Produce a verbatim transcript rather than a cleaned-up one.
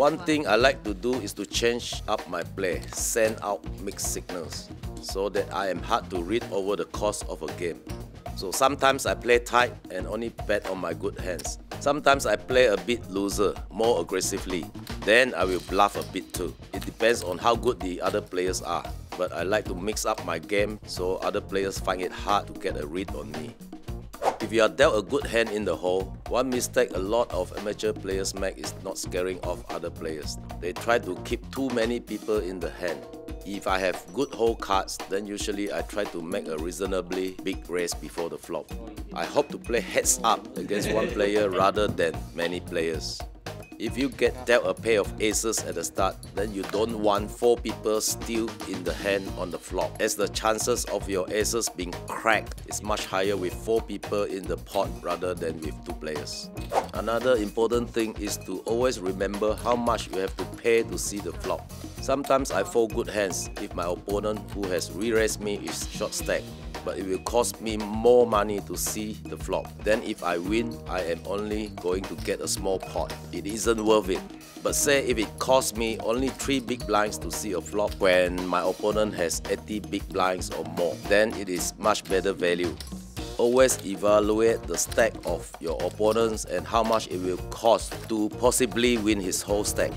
One thing I like to do is to change up my play, send out mixed signals, so that I am hard to read over the course of a game. So sometimes I play tight and only bet on my good hands. Sometimes I play a bit looser, more aggressively. Then I will bluff a bit too. It depends on how good the other players are. But I like to mix up my game so other players find it hard to get a read on me. If you are dealt a good hand in the hole, one mistake a lot of amateur players make is not scaring off other players. They try to keep too many people in the hand. If I have good hole cards, then usually I try to make a reasonably big raise before the flop. I hope to play heads up against one player rather than many players. If you get dealt a pair of aces at the start, then you don't want four people still in the hand on the flop, as the chances of your aces being cracked is much higher with four people in the pot rather than with two players. Another important thing is to always remember how much you have to pay to see the flop. Sometimes I fold good hands if my opponent who has re-raised me is short stacked, but it will cost me more money to see the flop. Then if I win, I am only going to get a small pot. It isn't worth it. But say if it costs me only three big blinds to see a flop when my opponent has eighty big blinds or more, then it is much better value. Always evaluate the stack of your opponents and how much it will cost to possibly win his whole stack.